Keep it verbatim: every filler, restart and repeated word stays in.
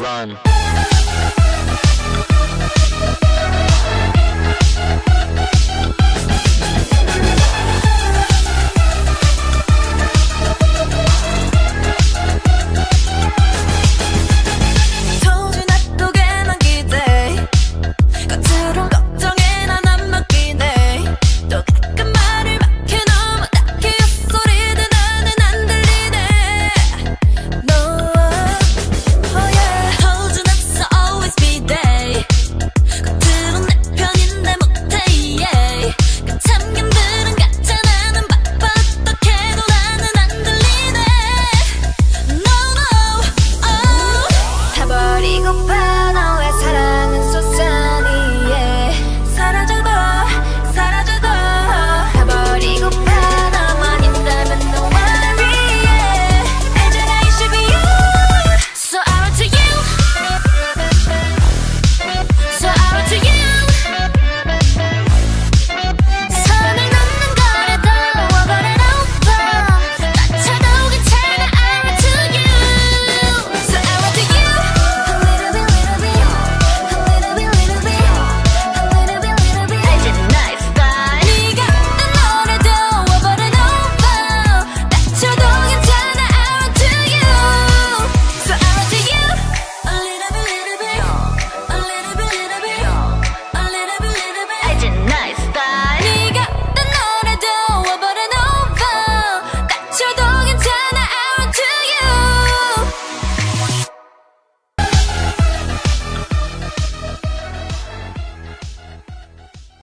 Run.